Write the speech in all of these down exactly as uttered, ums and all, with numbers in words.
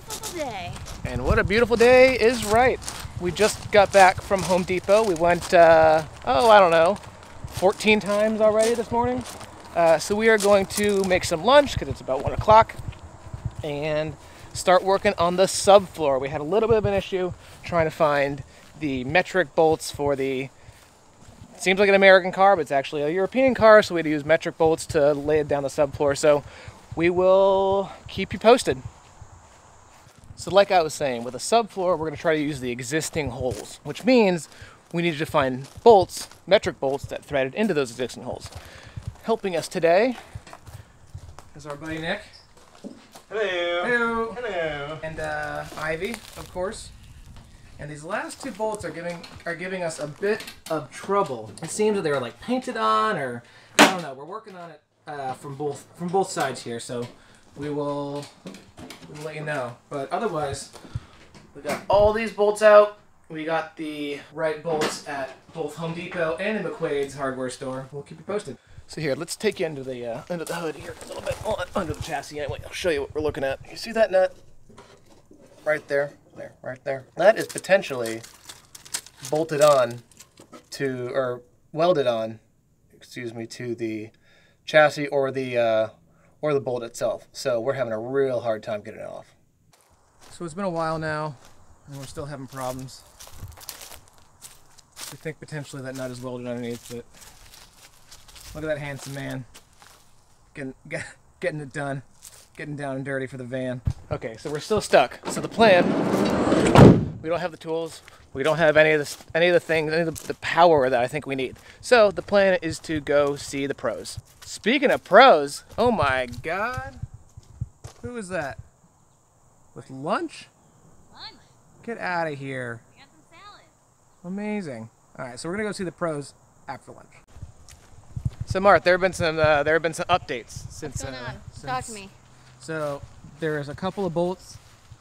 beautiful day. And what a beautiful day is right. We just got back from Home Depot. We went, uh, oh, I don't know, fourteen times already this morning. Uh, so we are going to make some lunch because it's about one o'clock and start working on the subfloor. We had a little bit of an issue trying to find the metric bolts for the, it seems like an American car, but it's actually a European car. So we had to use metric bolts to lay it down the subfloor. So we will keep you posted. So like I was saying, with a subfloor, we're gonna try to use the existing holes, which means we needed to find bolts, metric bolts that threaded into those existing holes. Helping us today is our buddy Nick. Hello. Hello. Hello. And uh, Ivy, of course. And these last two bolts are giving are giving us a bit of trouble. It seems that they were like painted on, or I don't know. We're working on it uh, from both from both sides here, so we will. We'll let you know. But otherwise, we got all these bolts out. We got the right bolts at both Home Depot and the McQuaid's hardware store. We'll keep you posted. So here, let's take you under the uh, under the hood here for a little bit, oh, under the chassis anyway. I'll show you what we're looking at. You see that nut? Right there, there, right there. That is potentially bolted on to, or welded on, excuse me, to the chassis or the uh, or the bolt itself. So we're having a real hard time getting it off. So it's been a while now, and we're still having problems. We think potentially that nut is welded underneath, but look at that handsome man getting, get, getting it done, getting down and dirty for the van. Okay, so we're still stuck. So the plan, we don't have the tools, we don't have any of this, any of the things, any of the, the power that I think we need. So the plan is to go see the pros. Speaking of pros, oh my God, who is that? With lunch? Lunch. Get out of here. We got some salad. Amazing. All right, so we're gonna go see the pros after lunch. So Martha, there have been some uh, there have been some updates since. What's going uh, on? Since, talk to me. So there is a couple of bolts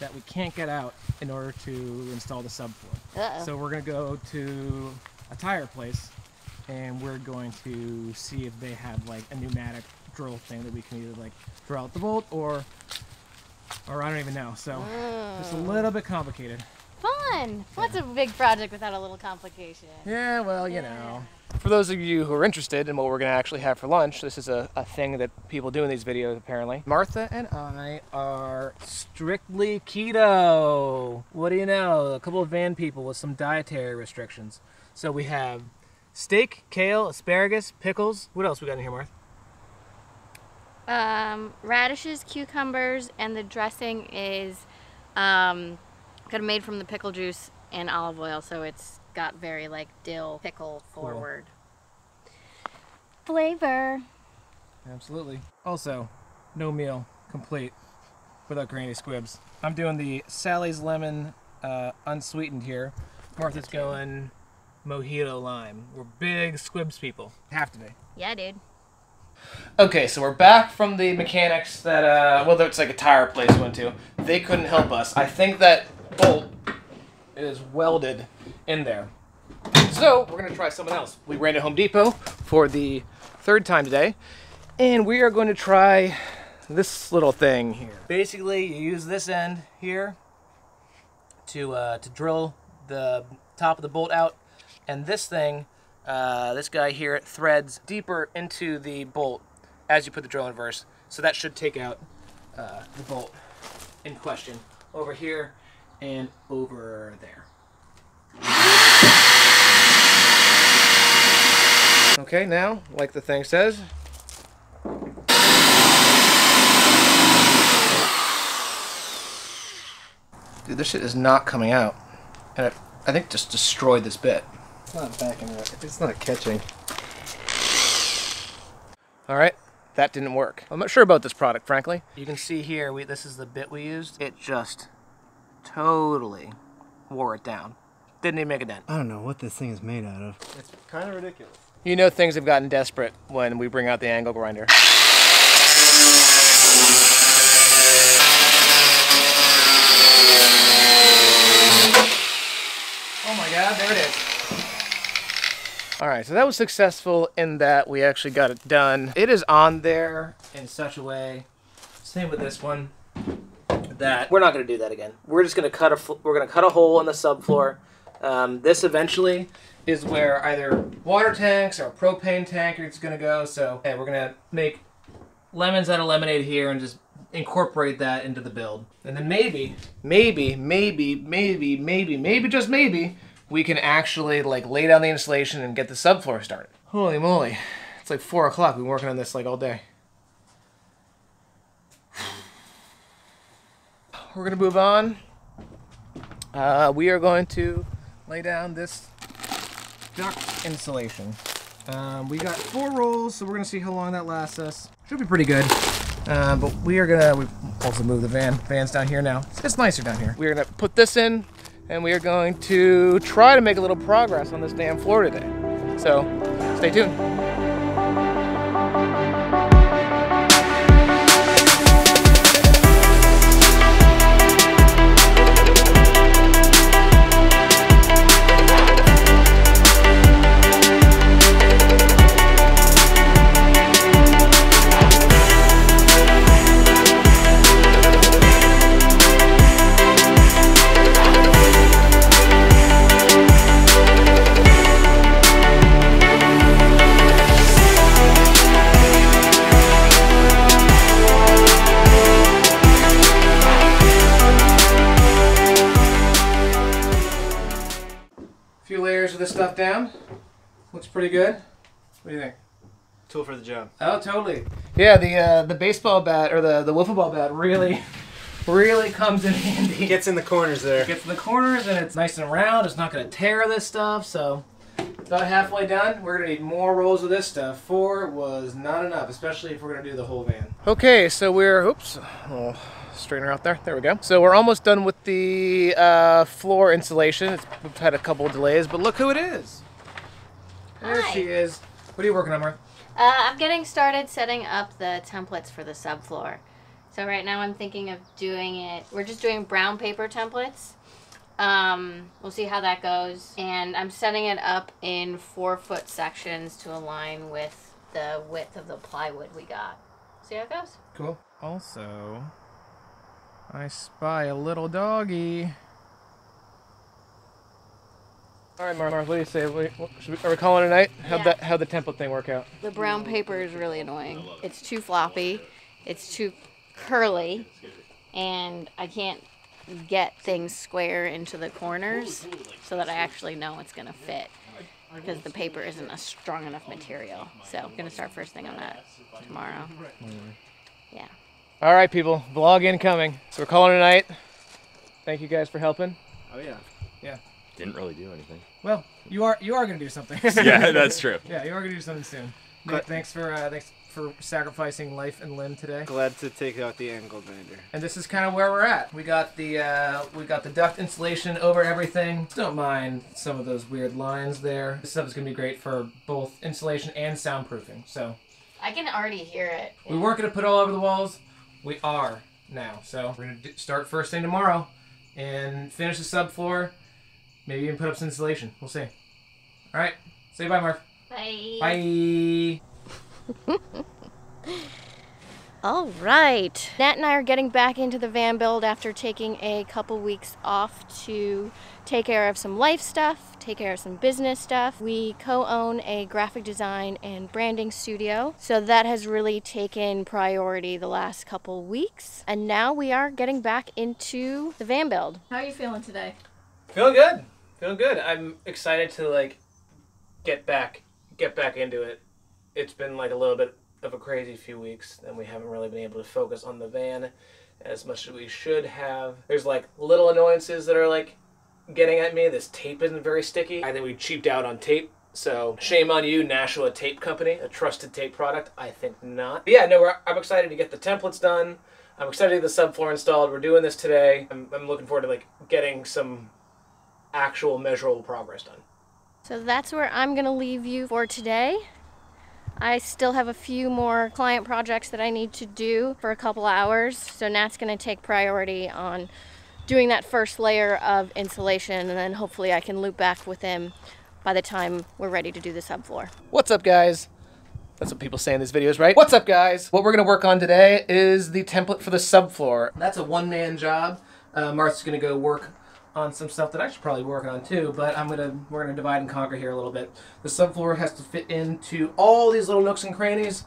that we can't get out in order to install the subfloor. Uh-oh. So we're gonna go to a tire place, and we're going to see if they have like a pneumatic drill thing that we can either like drill out the bolt or, or I don't even know. So it's a little bit complicated. Fun. What's yeah. a big project without a little complication? Yeah. Well, you yeah. know. For those of you who are interested in what we're going to actually have for lunch, this is a, a thing that people do in these videos apparently. Martha and I are strictly keto. What do you know? A couple of van people with some dietary restrictions. So we have steak, kale, asparagus, pickles. What else we got in here, Martha? Um, radishes, cucumbers, and the dressing is um, kind of made from the pickle juice and olive oil, so it's got very like dill pickle forward cool. flavor. Absolutely. Also, no meal complete without Granny Squibs. I'm doing the Sally's Lemon uh, unsweetened here. Martha's going Mojito Lime. We're big Squibs people. Have to be. Yeah, dude. Okay, so we're back from the mechanics that, uh, well, it's like a tire place we went to. They couldn't help us. I think that bolt is welded in there. So we're gonna try something else. We ran to Home Depot for the third time today, and we are going to try this little thing here. Basically, you use this end here to uh, to drill the top of the bolt out, and this thing, uh, this guy here, threads deeper into the bolt as you put the drill in reverse. So that should take out uh, the bolt in question over here and over there. Okay, now, like the thing says. Dude, this shit is not coming out. And it, I think just destroyed this bit. It's not backing up. It's not catching. Alright, that didn't work. I'm not sure about this product, frankly. You can see here, we, this is the bit we used. It just totally wore it down. Didn't even make a dent. I don't know what this thing is made out of. It's kind of ridiculous. You know things have gotten desperate when we bring out the angle grinder. Oh my God, there it is. All right, so that was successful in that we actually got it done. It is on there in such a way. Same with this one. at that. We're not going to do that again. We're just going to cut a we're going to cut a hole in the subfloor. Um, this eventually is where either water tanks or propane tank is going to go. So hey, we're going to make lemons out of lemonade here and just incorporate that into the build. And then maybe, maybe, maybe, maybe, maybe, maybe, just maybe, we can actually like lay down the insulation and get the subfloor started. Holy moly. It's like four o'clock. We've been working on this like all day. We're going to move on. Uh, we are going to lay down this duct insulation. Um, we got four rolls, so we're going to see how long that lasts us. Should be pretty good. Uh, but we are going to, we've also moved the van. Van's down here now. It's nicer down here. We're going to put this in, and we are going to try to make a little progress on this damn floor today. So stay tuned. Stuff down. Looks pretty good. What do you think? Tool for the job. Oh, totally. Yeah, the uh, the baseball bat or the, the wiffle ball bat really, really comes in handy. It gets in the corners there. It gets in the corners and it's nice and round. It's not going to tear this stuff. So about halfway done. We're going to need more rolls of this stuff. Four was not enough, especially if we're going to do the whole van. Okay, so we're, oops, a little straightener out there. There we go. So we're almost done with the uh, floor insulation. It's, we've had a couple of delays, but look who it is. There Hi. She is. What are you working on, Martha? Uh, I'm getting started setting up the templates for the subfloor. So right now I'm thinking of doing it, we're just doing brown paper templates. Um, we'll see how that goes. And I'm setting it up in four foot sections to align with the width of the plywood we got. See how it goes? Cool. Also, I spy a little doggy. All right, Martha, what do you say? What, should we, are we calling it a night? How'd, yeah. that, how'd the template thing work out? The brown paper is really annoying. It. It's too floppy. It's too curly. And I can't get things square into the corners so that I actually know it's going to fit, because the paper isn't a strong enough material. So I'm going to start first thing on that tomorrow. Yeah. All right, people, vlog incoming. So we're calling it a night. Thank you guys for helping. Oh yeah, yeah. Didn't really do anything. Well, you are you are gonna do something. Yeah, that's true. Yeah, you are gonna do something soon. But thanks for uh, thanks for sacrificing life and limb today. Glad to take out the angle grinder. And this is kind of where we're at. We got the uh, we got the duct insulation over everything. Don't mind some of those weird lines there. This stuff is gonna be great for both insulation and soundproofing. So I can already hear it. Yeah. We weren't gonna put all over the walls. We are now, so we're going to start first thing tomorrow and finish the subfloor, maybe even put up some insulation. We'll see. All right. Say bye, Marv. Bye. Bye. All right. Nat and I are getting back into the van build after taking a couple weeks off to take care of some life stuff, take care of some business stuff. We co-own a graphic design and branding studio, so that has really taken priority the last couple weeks. And now we are getting back into the van build. How are you feeling today? Feeling good. Feeling good. I'm excited to like get back, get back into it. It's been like a little bit of a crazy few weeks, and we haven't really been able to focus on the van as much as we should have. There's like little annoyances that are like getting at me. This tape isn't very sticky. I think we cheaped out on tape, so shame on you, Nashua Tape Company, a trusted tape product. I think not. But yeah, no, we're, I'm excited to get the templates done. I'm excited to get the subfloor installed. We're doing this today. I'm, I'm looking forward to like getting some actual measurable progress done. So that's where I'm gonna leave you for today. I still have a few more client projects that I need to do for a couple hours, so Nat's gonna take priority on doing that first layer of insulation, and then hopefully I can loop back with him by the time we're ready to do the subfloor. What's up, guys? That's what people say in these videos, right? What's up, guys? What we're gonna work on today is the template for the subfloor. That's a one-man job. Uh, Martha's gonna go work on some stuff that I should probably work on too, but I'm gonna we're gonna divide and conquer here a little bit. The subfloor has to fit into all these little nooks and crannies.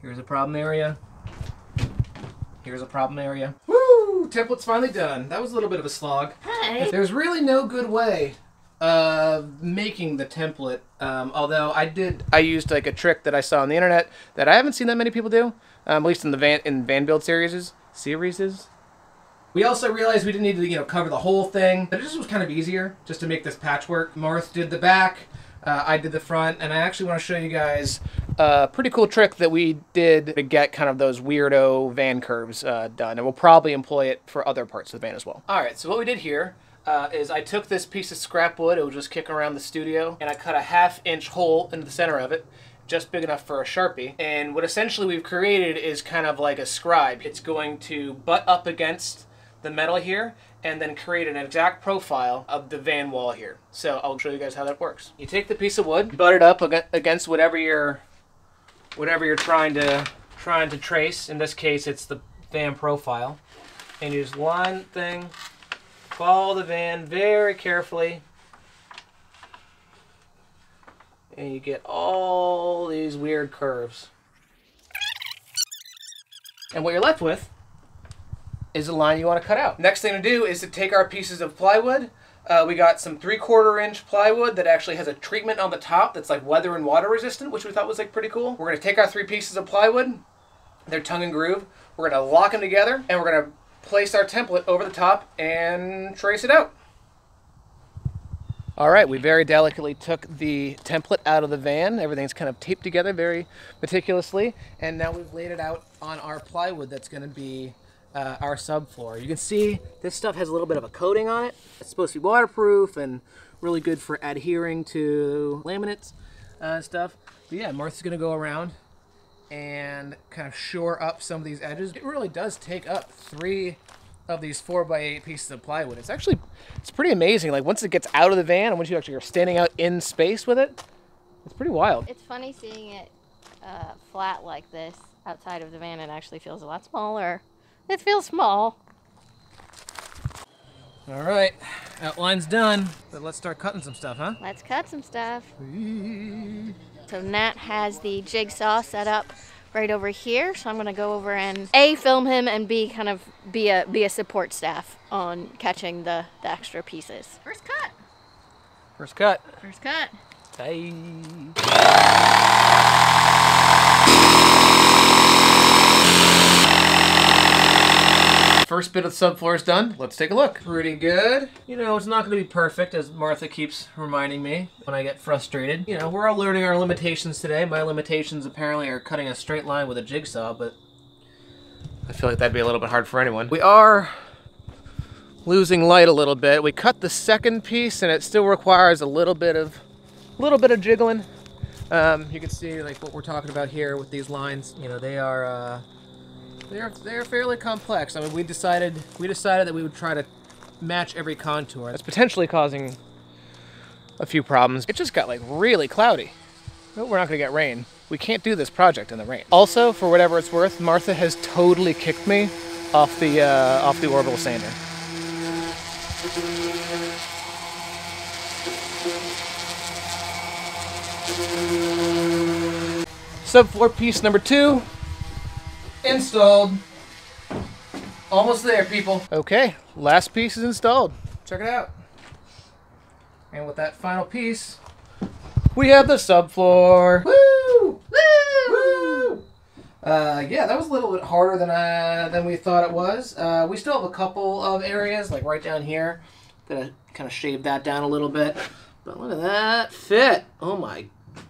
Here's a problem area. Here's a problem area. Woo! Template's finally done. That was a little bit of a slog. Hi. There's really no good way of making the template. Um, although I did, I used like a trick that I saw on the internet that I haven't seen that many people do, um, at least in the van in van build series. Series. We also realized we didn't need to, you know, cover the whole thing, but it just was kind of easier just to make this patchwork. Marth did the back. Uh, I did the front, and I actually want to show you guys a pretty cool trick that we did to get kind of those weirdo van curves uh, done, and we'll probably employ it for other parts of the van as well. All right, so what we did here uh, is I took this piece of scrap wood, it was just kicking around the studio, and I cut a half-inch hole into the center of it, just big enough for a Sharpie. And what essentially we've created is kind of like a scribe. It's going to butt up against the metal here, and then create an exact profile of the van wall here. So I'll show you guys how that works. You take the piece of wood, butt it up against whatever you're, whatever you're trying to trying to trace. In this case, it's the van profile, and you just line thing, follow the van very carefully, and you get all these weird curves. And what you're left with is a line you want to cut out. Next thing to do is to take our pieces of plywood. Uh, we got some three quarter inch plywood that actually has a treatment on the top that's like weather and water resistant, which we thought was like pretty cool. We're going to take our three pieces of plywood, they're tongue and groove, we're going to lock them together, and we're going to place our template over the top and trace it out. All right, we very delicately took the template out of the van. Everything's kind of taped together very meticulously, and now we've laid it out on our plywood that's going to be Uh, our subfloor. You can see this stuff has a little bit of a coating on it. It's supposed to be waterproof and really good for adhering to laminates uh, stuff. But yeah, Martha's gonna go around and kind of shore up some of these edges. It really does take up three of these four by eight pieces of plywood. It's actually, it's pretty amazing. Like once it gets out of the van and once you actually are standing out in space with it, it's pretty wild. It's funny seeing it uh, flat like this outside of the van. It actually feels a lot smaller. It feels small. All right, outline's done, but let's start cutting some stuff, huh? Let's cut some stuff. So Nat has the jigsaw set up right over here, so I'm gonna go over and A, film him, and B, kind of be a be a support staff on catching the, the extra pieces. First cut. First cut. First cut. Hey. First bit of the subfloor is done. Let's take a look. Pretty good. You know, it's not going to be perfect, as Martha keeps reminding me when I get frustrated. You know, we're all learning our limitations today. My limitations apparently are cutting a straight line with a jigsaw, but I feel like that'd be a little bit hard for anyone. We are losing light a little bit. We cut the second piece, and it still requires a little bit of, a little bit of jiggling. Um, you can see like what we're talking about here with these lines. You know, they are. Uh, They're they're fairly complex. I mean, we decided we decided that we would try to match every contour. That's potentially causing a few problems. It just got like really cloudy. But we're not gonna get rain. We can't do this project in the rain. Also, for whatever it's worth, Martha has totally kicked me off the uh, off the orbital sander. Subfloor piece number two. Installed. Almost there, people. Okay, last piece is installed. Check it out. And with that final piece, we have the subfloor. Woo! Woo! Woo! Uh, yeah, that was a little bit harder than uh, than we thought it was. Uh, we still have a couple of areas, like right down here. I'm gonna kind of shave that down a little bit. But look at that fit. Oh my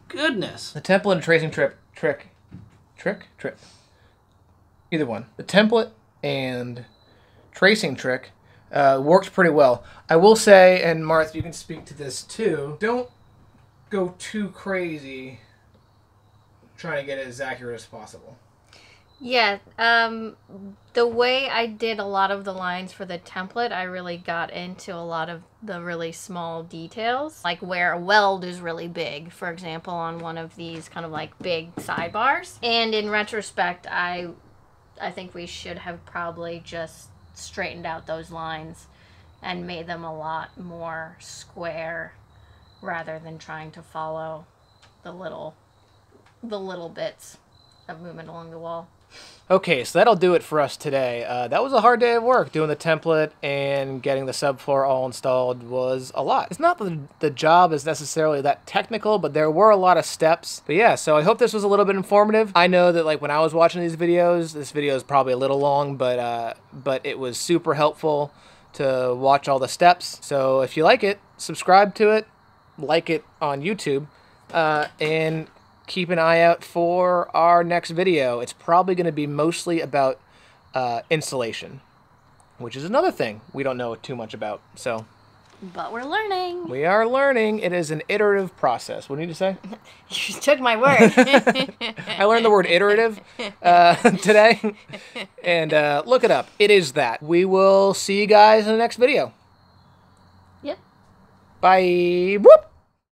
goodness. The template and tracing trip trick. Trick? Trip. Either one. The template and tracing trick uh, worked pretty well. I will say, and Martha, you can speak to this too, don't go too crazy trying to get it as accurate as possible. Yeah, um, the way I did a lot of the lines for the template, I really got into a lot of the really small details, like where a weld is really big, for example, on one of these kind of like big sidebars. And in retrospect, I, I think we should have probably just straightened out those lines and made them a lot more square rather than trying to follow the little, the little bits of movement along the wall. Okay, so that'll do it for us today. Uh, that was a hard day of work. Doing the template and getting the subfloor all installed was a lot. It's not that the job is necessarily that technical, but there were a lot of steps. But yeah, so I hope this was a little bit informative. I know that like when I was watching these videos, this video is probably a little long, but, uh, but it was super helpful to watch all the steps. So if you like it, subscribe to it, like it on YouTube, uh, and keep an eye out for our next video. It's probably going to be mostly about uh, insulation, which is another thing we don't know too much about. So, but we're learning. We are learning. It is an iterative process. What do you need to say? You took my word. I learned the word iterative uh, today, and uh, look it up. It is that. We will see you guys in the next video. Yep. Bye. Whoop.